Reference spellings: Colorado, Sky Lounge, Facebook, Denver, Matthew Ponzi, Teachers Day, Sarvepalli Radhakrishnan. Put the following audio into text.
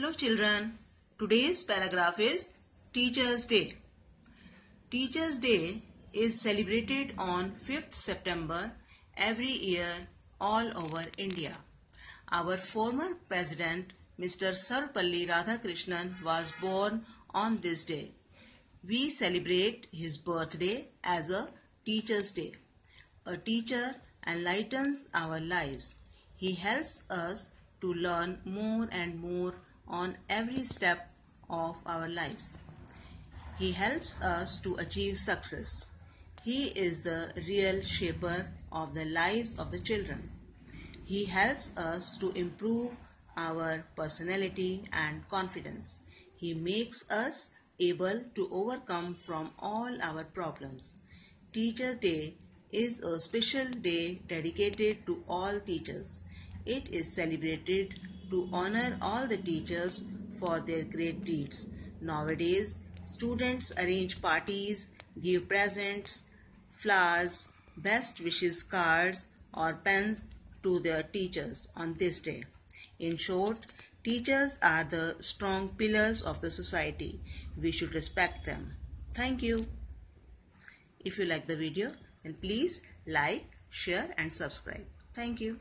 Hello children, today's paragraph is Teachers' Day. Teachers' Day is celebrated on 5th September every year all over India. Our former president Mr. Sarvepalli Radhakrishnan was born on this day. We celebrate his birthday as a Teachers' Day. A teacher enlightens our lives. He helps us to learn more and more on every step of our lives. He helps us to achieve success. He is the real shaper of the lives of the children. He helps us to improve our personality and confidence. He makes us able to overcome from all our problems. Teacher Day is a special day dedicated to all teachers. It is celebrated to honor all the teachers for their great deeds. Nowadays, students arrange parties, give presents, flowers, best wishes cards or pens to their teachers on this day. In short, teachers are the strong pillars of the society. We should respect them. Thank you. If you like the video, then please like, share and subscribe. Thank you.